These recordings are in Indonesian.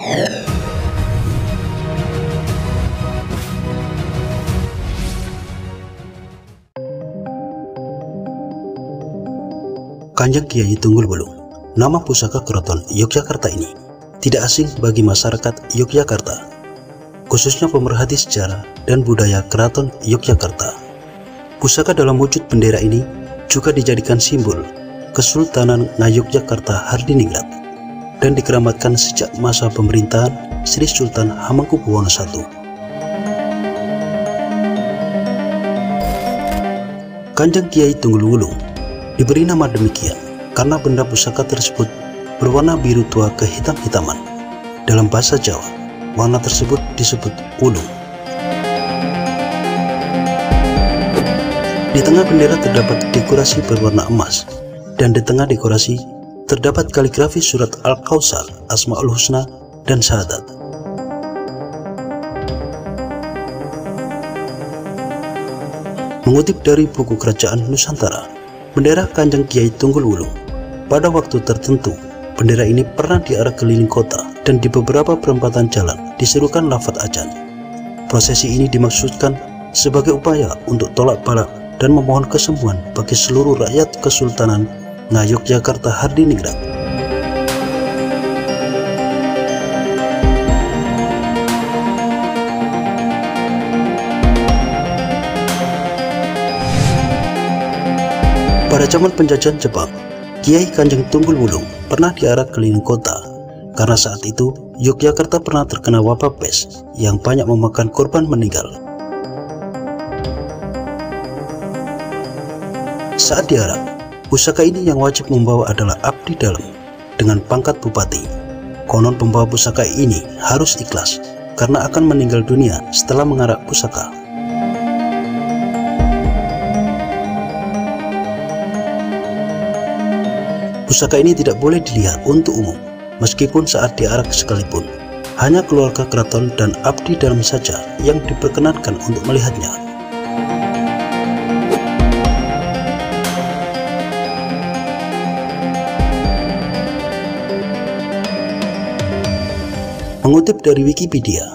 Kanjeng Kyai Tunggul Wulung. Nama pusaka keraton Yogyakarta ini tidak asing bagi masyarakat Yogyakarta, khususnya pemerhati sejarah dan budaya keraton Yogyakarta. Pusaka dalam wujud bendera ini juga dijadikan simbol Kesultanan Ngayogyakarta Hadiningrat dan dikeramatkan sejak masa pemerintahan Sri Sultan Hamengkubuwono I. Kanjeng Kyai Tunggul Wulung diberi nama demikian karena benda pusaka tersebut berwarna biru tua kehitam-hitaman. Dalam bahasa Jawa, warna tersebut disebut wulung. Di tengah bendera terdapat dekorasi berwarna emas, dan di tengah dekorasi terdapat kaligrafi Surat Al Kautsar, Asma'ul Husna, dan Syahadat. Mengutip dari buku Kerajaan Nusantara, bendera Kanjeng Kyai Tunggul Wulung. Pada waktu tertentu, bendera ini pernah diarak keliling kota dan di beberapa perempatan jalan diserukan lafaz ajan. Prosesi ini dimaksudkan sebagai upaya untuk tolak balak dan memohon kesembuhan bagi seluruh rakyat Kesultanan Ngayogyakarta Hadiningrat. Pada zaman penjajahan Jepang, Kiai Kanjeng Tunggul Wulung pernah diarak keliling kota karena saat itu Yogyakarta pernah terkena wabah pes yang banyak memakan korban meninggal. Saat diarak, pusaka ini yang wajib membawa adalah abdi dalam dengan pangkat bupati. Konon pembawa pusaka ini harus ikhlas karena akan meninggal dunia setelah mengarak pusaka. Pusaka ini tidak boleh dilihat untuk umum, meskipun saat diarak sekalipun. Hanya keluarga keraton dan abdi dalam saja yang diperkenankan untuk melihatnya. Mengutip dari Wikipedia,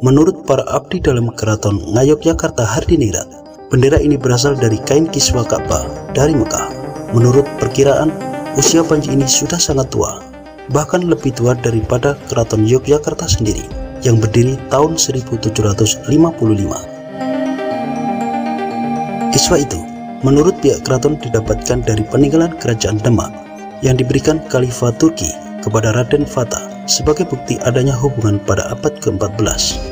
menurut para abdi dalam keraton Ngayogyakarta Hadiningrat, bendera ini berasal dari kain Kiswa Ka'ba dari Mekah. Menurut perkiraan, usia panji ini sudah sangat tua, bahkan lebih tua daripada keraton Yogyakarta sendiri yang berdiri tahun 1755. Kiswa itu, menurut pihak keraton, didapatkan dari peninggalan Kerajaan Demak yang diberikan Khalifah Turki kepada Raden Fattah sebagai bukti adanya hubungan pada abad ke-14.